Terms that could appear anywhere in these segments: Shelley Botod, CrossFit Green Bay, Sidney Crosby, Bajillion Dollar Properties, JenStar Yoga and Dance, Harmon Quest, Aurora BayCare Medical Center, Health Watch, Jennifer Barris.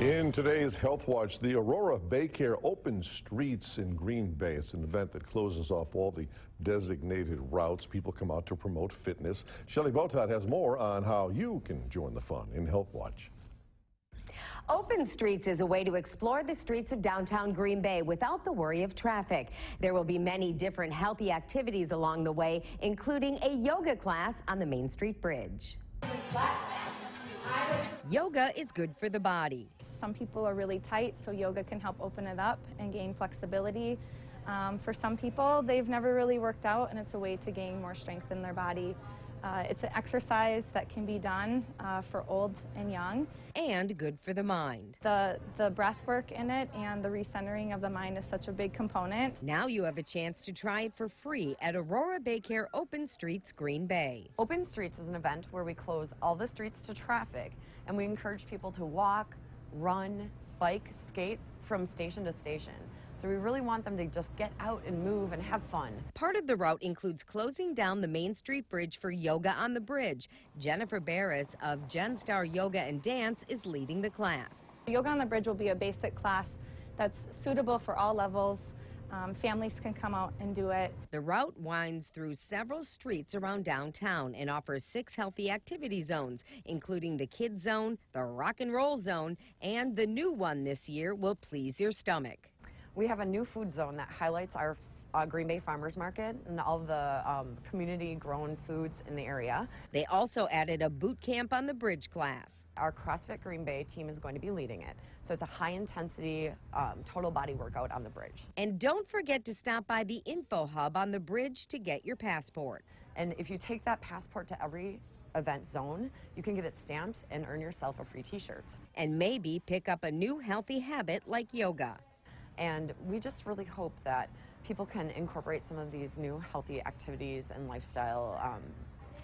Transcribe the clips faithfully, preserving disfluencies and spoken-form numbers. In today's Health Watch, the Aurora BayCare Open Streets in Green Bay. It's an event that closes off all the designated routes. People come out to promote fitness. Shelley Botod has more on how you can join the fun in Health Watch. Open Streets is a way to explore the streets of downtown Green Bay without the worry of traffic. There will be many different healthy activities along the way, including a yoga class on the Main Street Bridge. Yoga is good for the body. Some people are really tight, so yoga can help open it up and gain flexibility. Um, for some people, they've never really worked out, and it's a way to gain more strength in their body. Uh, it's an exercise that can be done uh, for old and young. And good for the mind. The, the breath work in it and the recentering of the mind is such a big component. Now you have a chance to try it for free at Aurora BayCare Open Streets, Green Bay. Open Streets is an event where we close all the streets to traffic, and we encourage people to walk, run, bike, skate from station to station. So we really want them to just get out and move and have fun. Part of the route includes closing down the Main Street Bridge for yoga on the bridge. Jennifer Barris of JenStar Yoga and Dance is leading the class. Yoga on the bridge will be a basic class that's suitable for all levels. Um, families can come out and do it. The route winds through several streets around downtown and offers six healthy activity zones, including the Kids Zone, the Rock and Roll Zone, and the new one this year will please your stomach. We have a new food zone that highlights our uh, Green Bay Farmers Market and all the um, community-grown foods in the area. They also added a boot camp on the bridge class. Our CrossFit Green Bay team is going to be leading it. So it's a high-intensity, um, total body workout on the bridge. And don't forget to stop by the Info Hub on the bridge to get your passport. And if you take that passport to every event zone, you can get it stamped and earn yourself a free T-shirt. And maybe pick up a new healthy habit like yoga. And we just really hope that people can incorporate some of these new healthy activities and lifestyle um,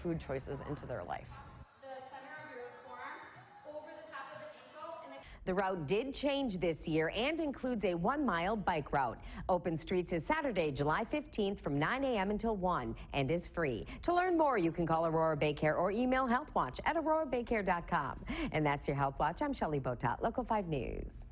food choices into their life. The route did change this year and includes a one-mile bike route. Open Streets is Saturday, July fifteenth from nine A M until one and is free. To learn more, you can call Aurora BayCare or email healthwatch at aurora baycare dot com. And that's your Health Watch. I'm Shelley Botod, Local five News.